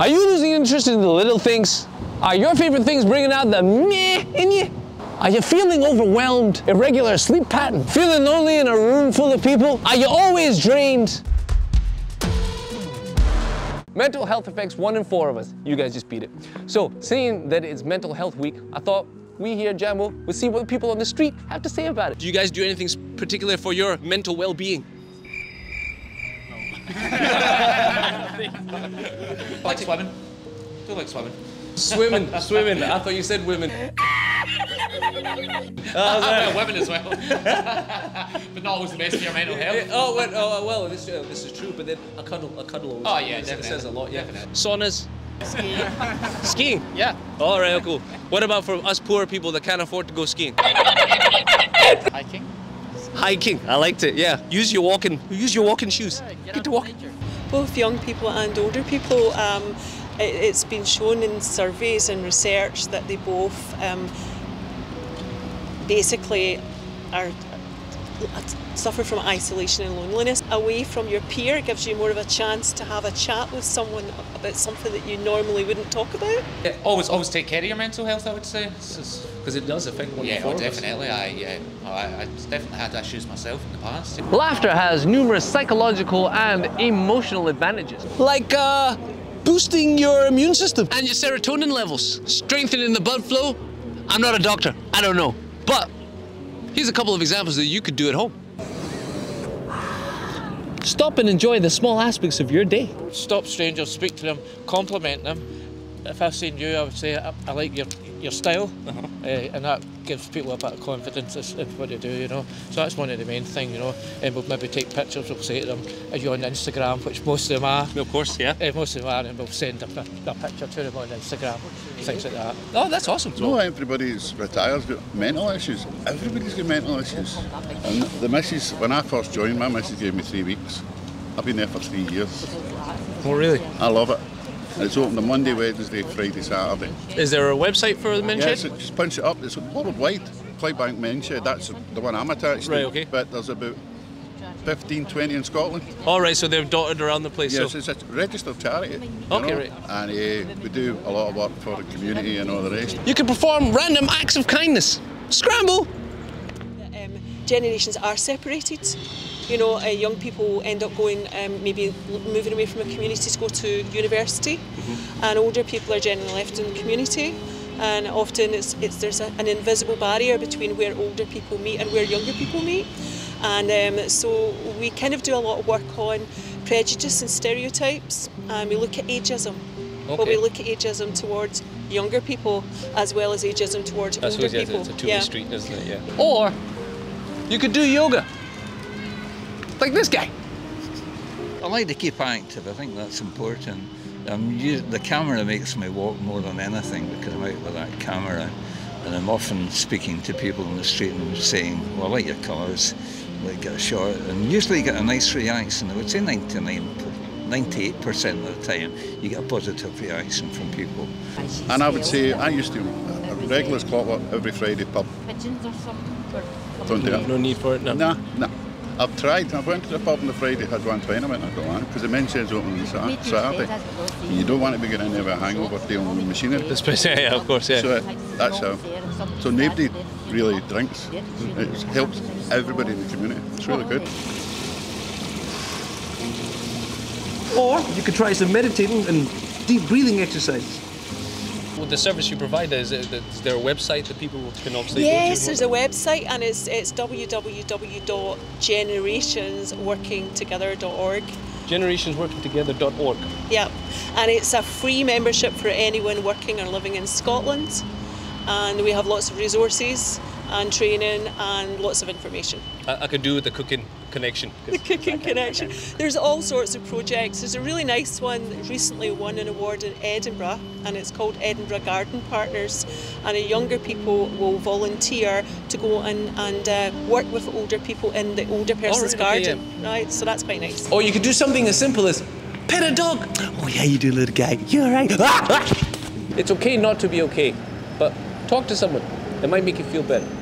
Are you losing interest in the little things? Are your favorite things bringing out the meh in you? Are you feeling overwhelmed? Irregular sleep pattern? Feeling lonely in a room full of people? Are you always drained? Mental health affects 1 in 4 of us. You guys just beat it. So, seeing that it's Mental Health Week, I thought we here at Jambo would see what people on the street have to say about it. Do you guys do anything particular for your mental well-being? I like swimming. I do like swimming. Swimming. I thought you said women. I women as well. But not always the best for your mental health. Well, this is true, but then a cuddle always. Oh yeah, definitely. It says a lot, yeah. Definitely. Saunas. Skiing. Skiing? Yeah. Alright, cool. What about for us poor people that can't afford to go skiing? Hiking. Hiking, I liked it, yeah. Use your walking shoes. Yeah, get to walk. Both young people and older people, it's been shown in surveys and research that they both basically suffer from isolation and loneliness. Away from your peer gives you more of a chance to have a chat with someone about something that you normally wouldn't talk about. Yeah, always take care of your mental health, I would say, because it does affect one. Yeah, definitely. I definitely had issues myself in the past. Laughter has numerous psychological and emotional advantages, like boosting your immune system and your serotonin levels, strengthening the blood flow. I'm not a doctor, I don't know, but here's a couple of examples that you could do at home. Stop and enjoy the small aspects of your day. Stop strangers, speak to them, compliment them. If I've seen you, I would say I like your style, and that gives people a bit of confidence in what they do, you know. So that's one of the main things, you know. And we'll maybe take pictures, we'll say to them, are you on Instagram, which most of them are. Of course, yeah. Most of them are, and we'll send a picture to them on Instagram, things like that. Oh, that's awesome. No, everybody's retired, got mental issues. Everybody's got mental issues. And the missus, when I first joined, my missus gave me 3 weeks. I've been there for 3 years. Oh, really? I love it. It's open on Monday, Wednesday, Friday, Saturday. Is there a website for the men's shed? Yes, just punch it up. It's worldwide. Clydebank men's shed, that's the one I'm attached to. Right, okay. But there's about 15, 20 in Scotland. All right, so they're dotted around the place. Yes, so it's a registered charity. Okay, right. And we do a lot of work for the community and all the rest. You can perform random acts of kindness. Scramble! Generations are separated. You know, young people end up going, maybe moving away from a community to go to university, and older people are generally left in the community, and often there's an invisible barrier between where older people meet and where younger people meet, and so we kind of do a lot of work on prejudice and stereotypes, and we look at ageism. Okay. But we look at ageism towards younger people as well as ageism towards older people. It's a two-way street, isn't it? Yeah. Or you could do yoga. Like this guy. I like to keep active, I think that's important. The camera makes me walk more than anything because I'm out with that camera, and I'm often speaking to people on the street and saying, well, I like your colours, like get a shot, and usually you get a nice reaction. I would say 98% of the time you get a positive reaction from people. And I would say, I used to a regular clockwork every Friday pub. Pigeons or something? Don't do it. No need for it, no? Nah. I've tried. I went to the pub on the Friday, had one pint, I went and got one, because the men's shed's open on Saturday. You don't want to be getting in there with a hangover dealing with machinery. Yeah, of course, yeah. So that's how. So nobody really drinks. It helps everybody in the community. It's really good. Or you could try some meditating and deep breathing exercises. Well, the service you provide, is there a website that people can obviously go to? Yes, there's a website, and it's www.generationsworkingtogether.org. Generationsworkingtogether.org. Yeah, and it's a free membership for anyone working or living in Scotland, and we have lots of resources and training and lots of information. I could do with the cooking connection. The cooking connection. There's all sorts of projects. There's a really nice one that recently won an award in Edinburgh, and it's called Edinburgh Garden Partners, and younger people will volunteer to go and work with older people in the older person's garden. Yeah. Right, so that's quite nice. Or you could do something as simple as pet a dog. Oh yeah, you do, little guy. You're all right. It's okay not to be okay, but talk to someone. It might make you feel better.